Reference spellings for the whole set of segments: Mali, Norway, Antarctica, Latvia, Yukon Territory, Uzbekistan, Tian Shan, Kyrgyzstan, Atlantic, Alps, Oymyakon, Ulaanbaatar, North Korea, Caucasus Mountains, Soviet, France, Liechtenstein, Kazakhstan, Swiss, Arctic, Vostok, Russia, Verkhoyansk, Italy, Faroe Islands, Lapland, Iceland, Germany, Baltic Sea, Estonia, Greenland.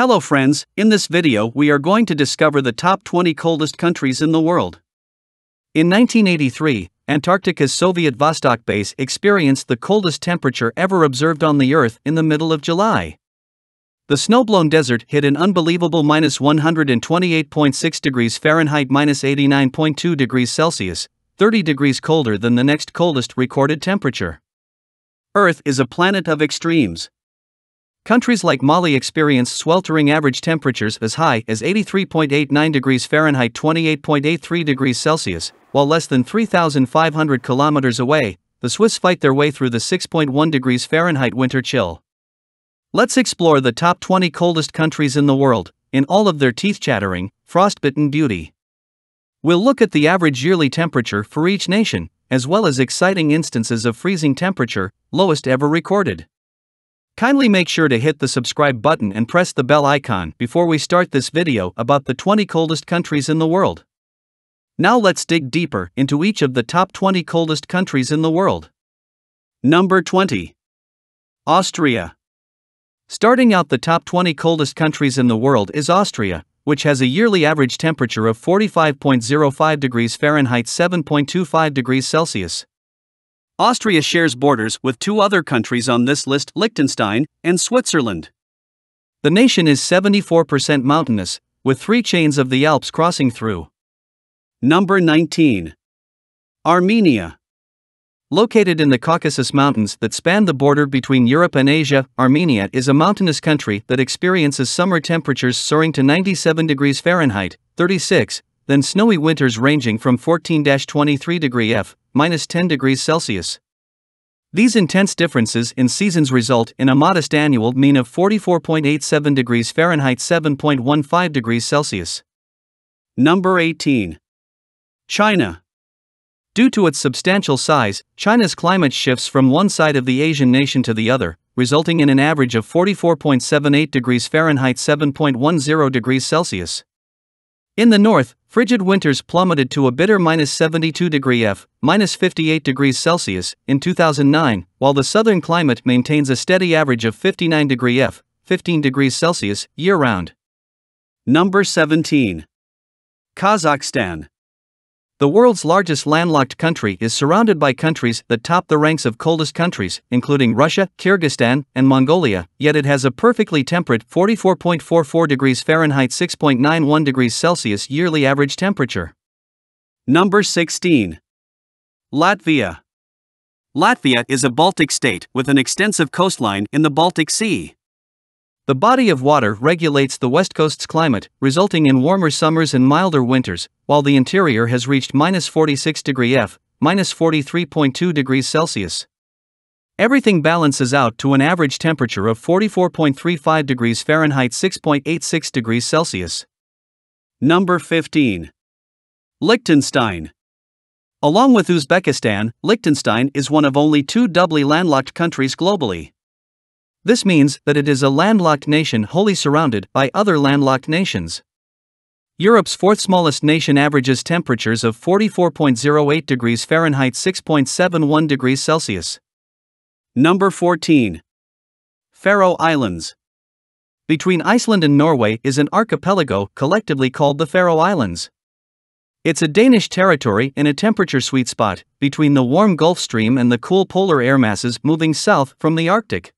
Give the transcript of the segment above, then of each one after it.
Hello friends, in this video we are going to discover the top 20 coldest countries in the world. In 1983, Antarctica's Soviet Vostok base experienced the coldest temperature ever observed on the Earth in the middle of July. The snowblown desert hit an unbelievable -128.6 degrees Fahrenheit -89.2 degrees Celsius, 30 degrees colder than the next coldest recorded temperature. Earth is a planet of extremes. Countries like Mali experience sweltering average temperatures as high as 83.89 degrees Fahrenheit (28.83 degrees Celsius), while less than 3,500 kilometers away, the Swiss fight their way through the 6.1 degrees Fahrenheit winter chill. Let's explore the top 20 coldest countries in the world, in all of their teeth-chattering, frostbitten beauty. We'll look at the average yearly temperature for each nation, as well as exciting instances of freezing temperature, lowest ever recorded. Kindly make sure to hit the subscribe button and press the bell icon before we start this video about the 20 coldest countries in the world. Now let's dig deeper into each of the top 20 coldest countries in the world. Number 20. Austria. Starting out the top 20 coldest countries in the world is Austria, which has a yearly average temperature of 45.05 degrees Fahrenheit (7.25 degrees Celsius). Austria shares borders with two other countries on this list, Liechtenstein and Switzerland. The nation is 74% mountainous, with three chains of the Alps crossing through. Number 19. Armenia. Located in the Caucasus Mountains that span the border between Europe and Asia, Armenia is a mountainous country that experiences summer temperatures soaring to 97 degrees Fahrenheit, 36, then snowy winters ranging from 14-23 degrees F, -10 degrees Celsius. These intense differences in seasons result in a modest annual mean of 44.87 degrees Fahrenheit, 7.15 degrees Celsius. Number 18. China. Due to its substantial size, China's climate shifts from one side of the Asian nation to the other, resulting in an average of 44.78 degrees Fahrenheit, 7.10 degrees Celsius. In the north, frigid winters plummeted to a bitter -72 degree F, -58 degrees Celsius, in 2009, while the southern climate maintains a steady average of 59 degree F, 15 degrees Celsius, year-round. Number 17. Kazakhstan. The world's largest landlocked country is surrounded by countries that top the ranks of coldest countries, including Russia, Kyrgyzstan, and Mongolia, yet it has a perfectly temperate 44.44 degrees Fahrenheit, 6.91 degrees Celsius yearly average temperature. Number 16. Latvia. Latvia is a Baltic state with an extensive coastline in the Baltic Sea. The body of water regulates the west coast's climate, resulting in warmer summers and milder winters, while the interior has reached -46 degree F, -43.2 degrees Celsius. Everything balances out to an average temperature of 44.35 degrees Fahrenheit, 6.86 degrees Celsius. Number 15. Liechtenstein. Along with Uzbekistan, Liechtenstein is one of only two doubly landlocked countries globally. This means that it is a landlocked nation wholly surrounded by other landlocked nations. Europe's fourth smallest nation averages temperatures of 44.08 degrees Fahrenheit, 6.71 degrees Celsius. Number 14. Faroe Islands. Between Iceland and Norway is an archipelago collectively called the Faroe Islands. It's a Danish territory in a temperature sweet spot between the warm Gulf Stream and the cool polar air masses moving south from the Arctic.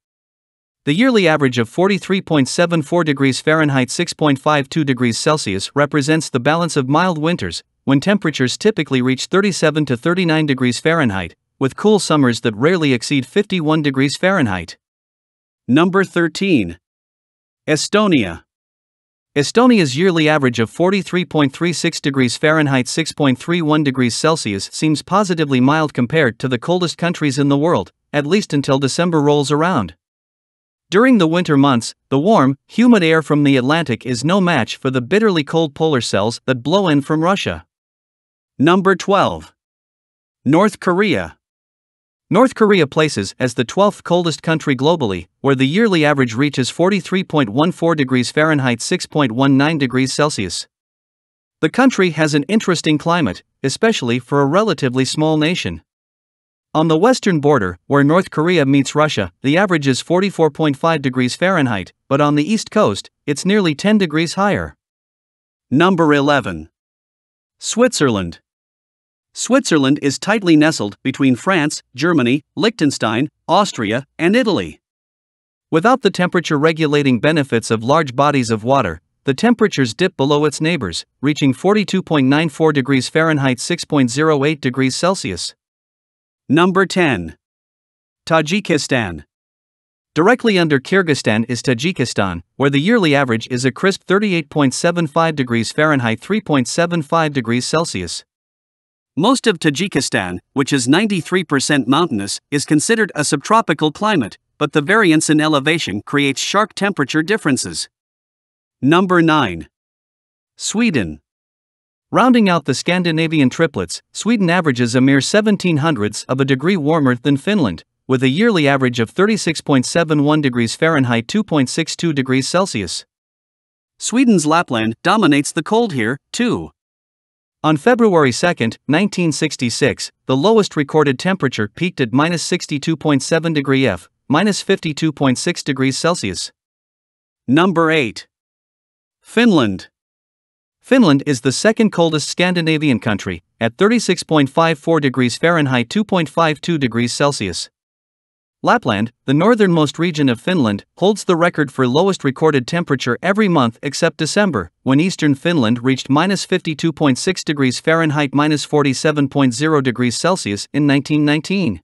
The yearly average of 43.74 degrees Fahrenheit, 6.52 degrees Celsius represents the balance of mild winters, when temperatures typically reach 37 to 39 degrees Fahrenheit, with cool summers that rarely exceed 51 degrees Fahrenheit. Number 13. Estonia. Estonia's yearly average of 43.36 degrees Fahrenheit, 6.31 degrees Celsius seems positively mild compared to the coldest countries in the world, at least until December rolls around. During the winter months, the warm, humid air from the Atlantic is no match for the bitterly cold polar cells that blow in from Russia. Number 12. North Korea. North Korea places as the 12th coldest country globally, where the yearly average reaches 43.14 degrees Fahrenheit, 6.19 degrees Celsius. The country has an interesting climate, especially for a relatively small nation. On the western border, where North Korea meets Russia, the average is 44.5 degrees Fahrenheit, but on the east coast, it's nearly 10 degrees higher. Number 11. Switzerland. Switzerland is tightly nestled between France, Germany, Liechtenstein, Austria, and Italy. Without the temperature-regulating benefits of large bodies of water, the temperatures dip below its neighbors, reaching 42.94 degrees Fahrenheit, 6.08 degrees Celsius. Number 10. Tajikistan. Directly under Kyrgyzstan is Tajikistan, where the yearly average is a crisp 38.75 degrees Fahrenheit, 3.75 degrees Celsius. Most of Tajikistan, which is 93% mountainous, is considered a subtropical climate, but the variance in elevation creates sharp temperature differences. Number 9. Sweden. Rounding out the Scandinavian triplets, Sweden averages a mere 0.17 of a degree warmer than Finland, with a yearly average of 36.71 degrees Fahrenheit, 2.62 degrees Celsius. Sweden's Lapland dominates the cold here, too. On February 2, 1966, the lowest recorded temperature peaked at -62.7 degrees F, -52.6 degrees Celsius. Number 8. Finland. Finland is the second coldest Scandinavian country, at 36.54 degrees Fahrenheit, 2.52 degrees Celsius. Lapland, the northernmost region of Finland, holds the record for lowest recorded temperature every month except December, when eastern Finland reached -52.6 degrees Fahrenheit, -47.0 degrees Celsius in 1919.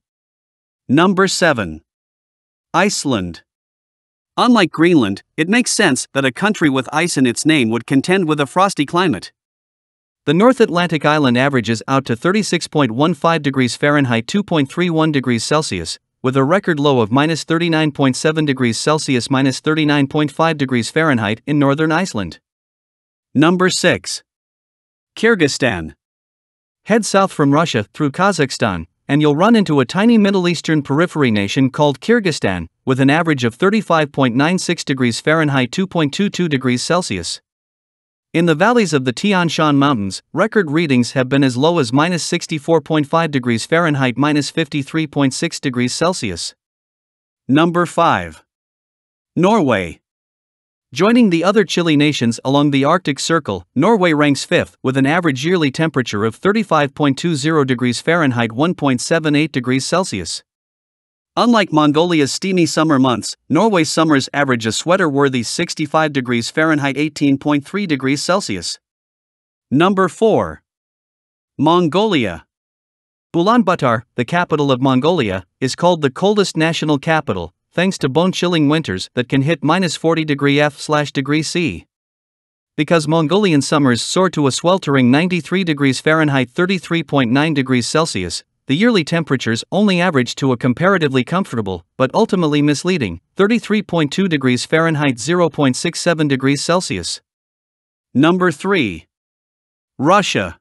Number 7. Iceland. Unlike Greenland, it makes sense that a country with ice in its name would contend with a frosty climate. The North Atlantic island averages out to 36.15 degrees Fahrenheit, 2.31 degrees Celsius, with a record low of -39.7 degrees Celsius, -39.5 degrees Fahrenheit in northern Iceland. Number 6. Kyrgyzstan. Head south from Russia through Kazakhstan, and you'll run into a tiny Middle Eastern periphery nation called Kyrgyzstan, with an average of 35.96 degrees Fahrenheit, 2.22 degrees Celsius. In the valleys of the Tian Shan Mountains, record readings have been as low as -64.5 degrees Fahrenheit, -53.6 degrees Celsius. Number 5. Norway. Joining the other chilly nations along the Arctic Circle, Norway ranks 5th with an average yearly temperature of 35.20 degrees Fahrenheit, 1.78 degrees Celsius. Unlike Mongolia's steamy summer months, Norway's summers average a sweater-worthy 65 degrees Fahrenheit, 18.3 degrees Celsius. Number 4. Mongolia. Ulaanbaatar, the capital of Mongolia, is called the coldest national capital, thanks to bone-chilling winters that can hit -40 degree F/degree C. Because Mongolian summers soar to a sweltering 93 degrees Fahrenheit, 33.9 degrees Celsius, the yearly temperatures only average to a comparatively comfortable, but ultimately misleading, 33.2 degrees Fahrenheit, 0.67 degrees Celsius. Number 3. Russia.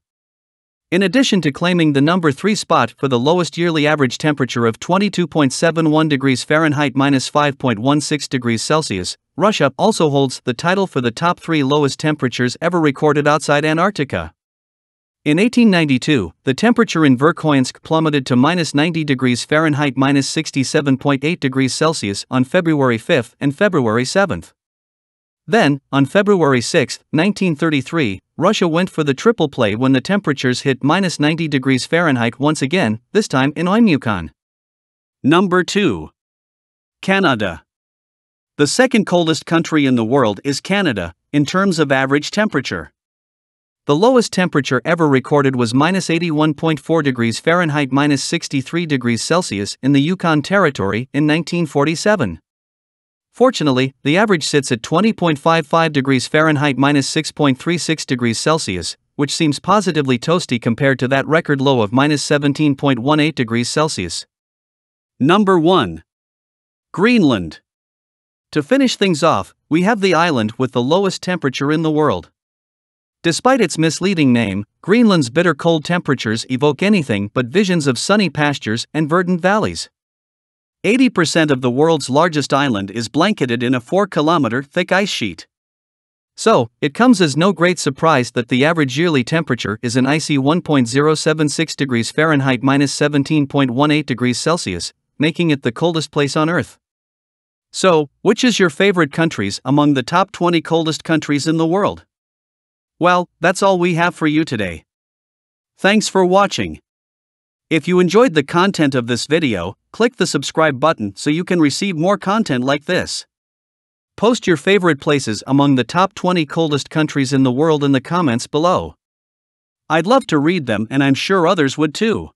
In addition to claiming the number 3 spot for the lowest yearly average temperature of 22.71 degrees Fahrenheit, -5.16 degrees Celsius, Russia also holds the title for the top 3 lowest temperatures ever recorded outside Antarctica. In 1892, the temperature in Verkhoyansk plummeted to -90 degrees Fahrenheit, -67.8 degrees Celsius on February 5 and February 7. Then, on February 6, 1933, Russia went for the triple play when the temperatures hit -90 degrees Fahrenheit once again, this time in Oymyakon. Number 2. Canada. The second coldest country in the world is Canada, in terms of average temperature. The lowest temperature ever recorded was -81.4 degrees Fahrenheit, -63 degrees Celsius in the Yukon Territory in 1947. Fortunately, the average sits at 20.55 degrees Fahrenheit, -6.36 degrees Celsius, which seems positively toasty compared to that record low of -17.18 degrees Celsius. Number 1. Greenland. To finish things off, we have the island with the lowest temperature in the world. Despite its misleading name, Greenland's bitter cold temperatures evoke anything but visions of sunny pastures and verdant valleys. 80% of the world's largest island is blanketed in a 4-kilometer thick ice sheet. So, it comes as no great surprise that the average yearly temperature is an icy 1.076 degrees Fahrenheit minus 17.18 degrees Celsius, making it the coldest place on Earth. So, which is your favorite countries among the top 20 coldest countries in the world? Well, that's all we have for you today. Thanks for watching. If you enjoyed the content of this video, click the subscribe button so you can receive more content like this. Post your favorite places among the top 20 coldest countries in the world in the comments below. I'd love to read them and I'm sure others would too.